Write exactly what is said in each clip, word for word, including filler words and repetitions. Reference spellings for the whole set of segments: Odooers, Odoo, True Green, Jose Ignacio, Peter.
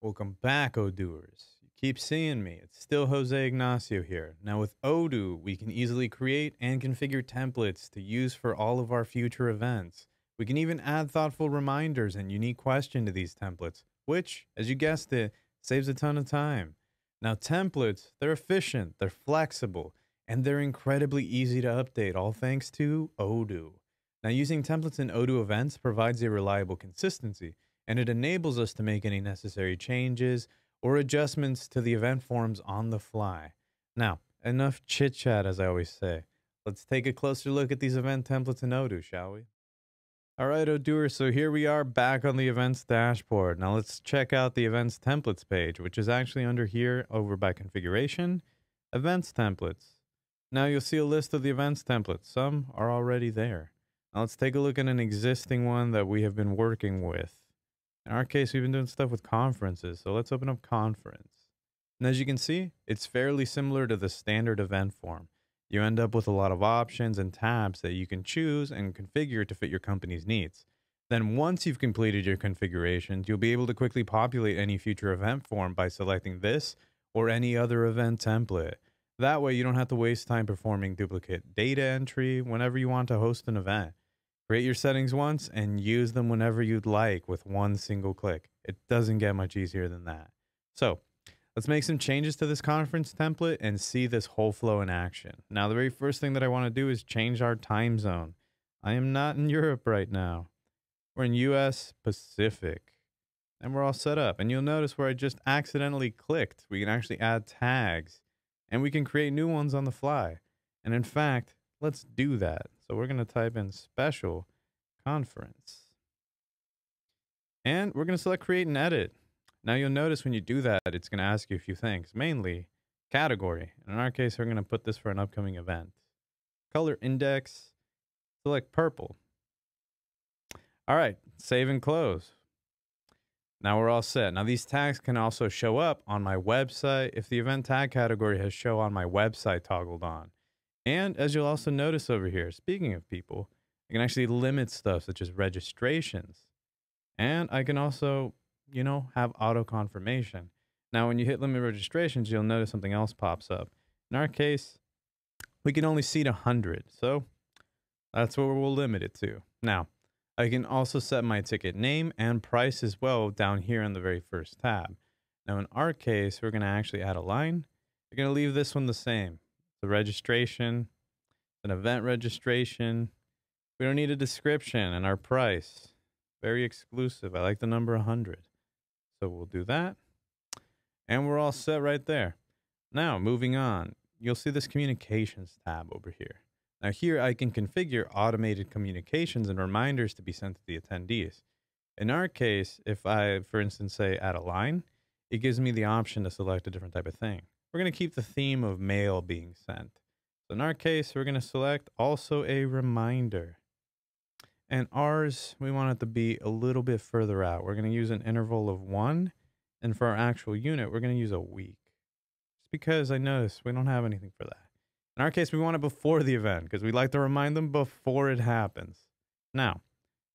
Welcome back, Odooers. You keep seeing me. It's still Jose Ignacio here. Now with Odoo, we can easily create and configure templates to use for all of our future events. We can even add thoughtful reminders and unique questions to these templates, which, as you guessed it, saves a ton of time. Now templates, they're efficient, they're flexible, and they're incredibly easy to update, all thanks to Odoo. Now using templates in Odoo events provides a reliable consistency, and it enables us to make any necessary changes or adjustments to the event forms on the fly. Now, enough chit-chat, as I always say. Let's take a closer look at these event templates in Odoo, shall we? All right, Odooers, so here we are back on the events dashboard. Now let's check out the events templates page, which is actually under here over by configuration, events templates. Now you'll see a list of the events templates. Some are already there. Now let's take a look at an existing one that we have been working with. In our case, we've been doing stuff with conferences, so let's open up conference. And as you can see, it's fairly similar to the standard event form. You end up with a lot of options and tabs that you can choose and configure to fit your company's needs. Then once you've completed your configurations, you'll be able to quickly populate any future event form by selecting this or any other event template. That way you don't have to waste time performing duplicate data entry whenever you want to host an event. Create your settings once and use them whenever you'd like with one single click. It doesn't get much easier than that. So let's make some changes to this conference template and see this whole flow in action. Now, the very first thing that I want to do is change our time zone. I am not in Europe right now. We're in U S Pacific and we're all set up. And you'll notice where I just accidentally clicked, we can actually add tags and we can create new ones on the fly. And in fact, let's do that. So we're going to type in special conference and we're going to select create and edit. Now you'll notice when you do that, it's going to ask you a few things, mainly category. In our case, we're going to put this for an upcoming event. Color index, select purple. All right, save and close. Now we're all set. Now these tags can also show up on my website if the event tag category has show on my website toggled on. And as you'll also notice over here, speaking of people, I can actually limit stuff such as registrations. And I can also, you know, have auto confirmation. Now, when you hit limit registrations, you'll notice something else pops up. In our case, we can only seat one hundred. So that's what we'll limit it to. Now, I can also set my ticket name and price as well down here in the very first tab. Now, in our case, we're going to actually add a line. We're going to leave this one the same. The registration, an event registration. We don't need a description and our price. Very exclusive. I like the number one hundred. So we'll do that. And we're all set right there. Now, moving on, you'll see this communications tab over here. Now here I can configure automated communications and reminders to be sent to the attendees. In our case, if I, for instance, say add a line, it gives me the option to select a different type of thing. We're going to keep the theme of mail being sent. So in our case, we're going to select also a reminder. And ours, we want it to be a little bit further out. We're going to use an interval of one. And for our actual unit, we're going to use a week. Just because I noticed we don't have anything for that. In our case, we want it before the event because we like to remind them before it happens. Now,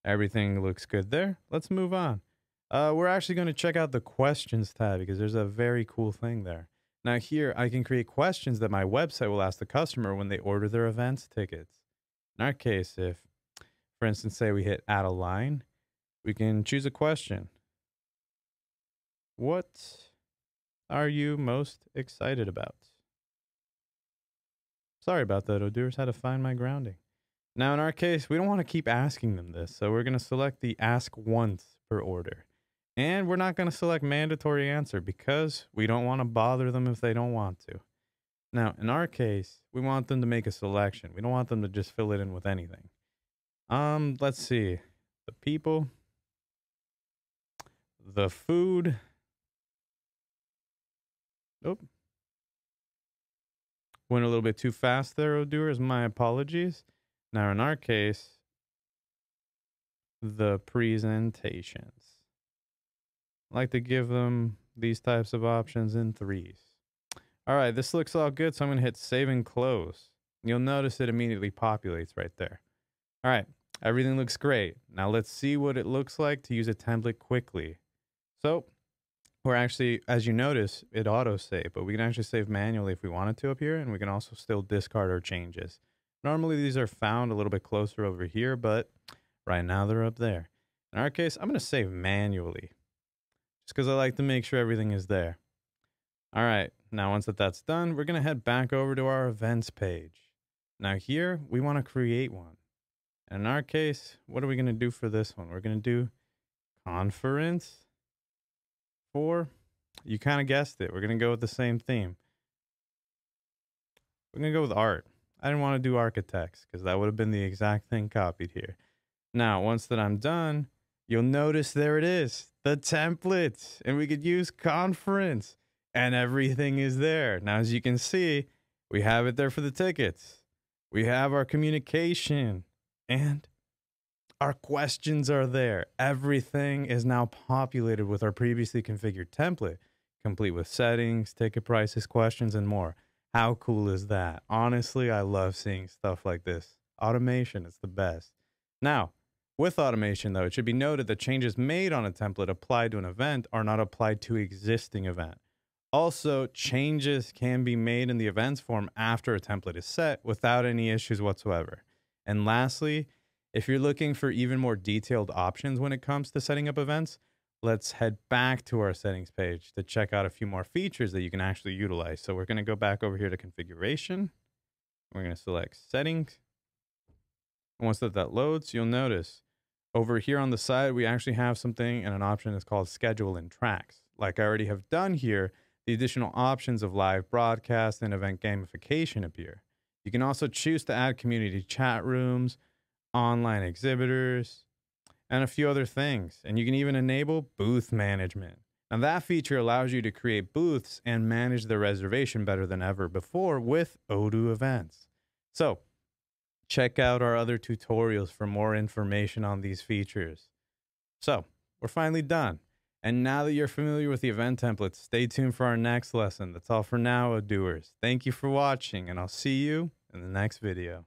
everything looks good there. Let's move on. Uh, we're actually going to check out the questions tab because there's a very cool thing there. Now here, I can create questions that my website will ask the customer when they order their events tickets. In our case, if, for instance, say we hit add a line, we can choose a question. What are you most excited about? Sorry about that, Odooers, how to find my grounding. Now in our case, we don't want to keep asking them this, so we're going to select the ask once per order. And we're not going to select mandatory answer because we don't want to bother them if they don't want to. Now, in our case, we want them to make a selection. We don't want them to just fill it in with anything. Um, let's see. The people, the food. Oh, went a little bit too fast there, Odooers. My apologies. Now, in our case, the presentations. Like to give them these types of options in threes. All right, this looks all good, so I'm gonna hit save and close. You'll notice it immediately populates right there. All right, everything looks great. Now let's see what it looks like to use a template quickly. So We're actually, as you notice, it auto-saved, but we can actually save manually if we wanted to up here, and we can also still discard our changes. Normally, these are found a little bit closer over here, but right now they're up there. In our case, I'm going to save manually, just because I like to make sure everything is there. All right, now once that that's done, we're going to head back over to our events page. Now here, we want to create one. And in our case, what are we going to do for this one? We're going to do conference. Four, you kind of guessed it. We're going to go with the same theme. We're going to go with art. I didn't want to do architects because that would have been the exact thing copied here. Now, once that I'm done, you'll notice there it is, the templates, and we could use conference and everything is there. Now, as you can see, we have it there for the tickets. We have our communication and our questions are there. Everything is now populated with our previously configured template, complete with settings, ticket prices, questions, and more. How cool is that? Honestly, I love seeing stuff like this. Automation is the best. Now, with automation, though, it should be noted that changes made on a template applied to an event are not applied to existing event. Also, changes can be made in the events form after a template is set without any issues whatsoever. And lastly, if you're looking for even more detailed options when it comes to setting up events, let's head back to our settings page to check out a few more features that you can actually utilize. So we're going to go back over here to configuration. We're going to select settings. And once that, that loads, you'll notice over here on the side, we actually have something and an option that's called schedule and tracks. Like I already have done here, the additional options of live broadcast and event gamification appear. You can also choose to add community chat rooms, online exhibitors, and a few other things. And you can even enable booth management. Now that feature allows you to create booths and manage the reservation better than ever before with Odoo events. So check out our other tutorials for more information on these features. So we're finally done. And now that you're familiar with the event templates, stay tuned for our next lesson. That's all for now, Odooers. Thank you for watching, and I'll see you in the next video.